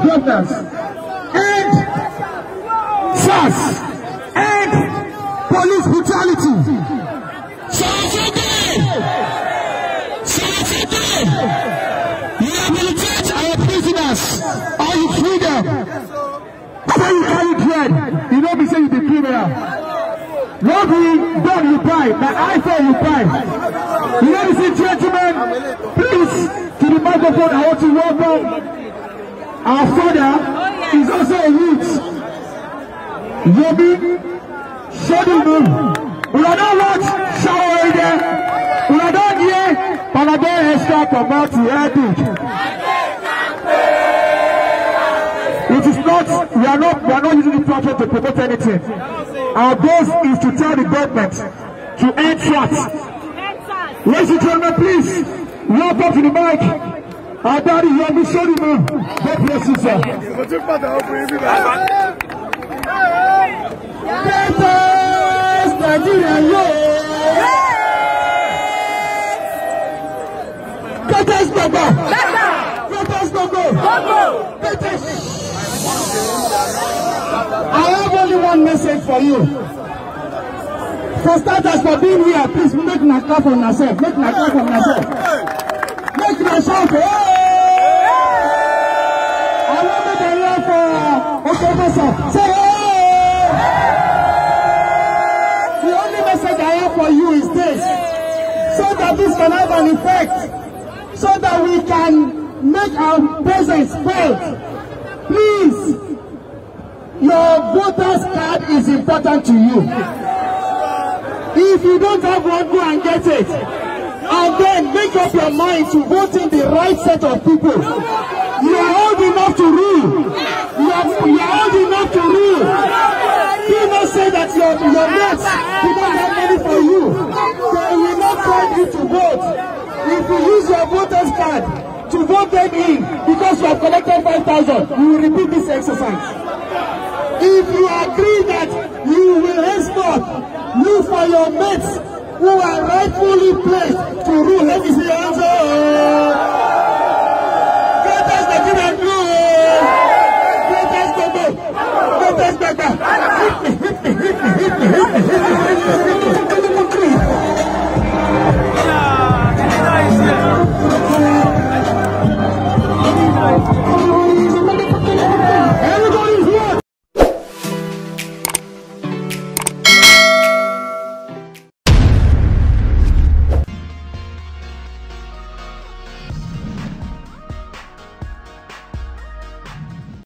and partners, end SARS, end police brutality. Saturday, rehabilitate our prisoners, or you free them. Say you carry dread, you don't be saying you be criminal. What we done, you buy. My iPhone, you buy. You know, you see, gentlemen, please, to the microphone, I want to welcome. Our father is also a youth. Yomi Shodumu. We are not watch shower there. We are not here. Panadol extra come out to help it. It is not. We are not using the platform to promote anything. Our goal is to tell the government to end SARS. Ladies and gentlemen, please welcome to the mic. Our daddy, Yomi Shodumu. God bless you, sir. I have only one message for you. For starters, for being here, please make an account for yourself. Make an account for yourself. Make an account for yourself. Say, hey! The only message I have for you is this, so that this can have an effect, so that we can make our presence felt. Please, your voter's card is important to you. If you don't have one, go and get it. And then make up your mind to vote in the right set of people. You are old enough to rule. You are old enough to rule. Do not say that your mates do not have money for you. They will not find you to vote. If you use your voter's card to vote them in because you have collected 5,000, you will repeat this exercise. If you agree that you will henceforth look for your mates who are rightfully placed to rule, let me see your hands up. Hit me.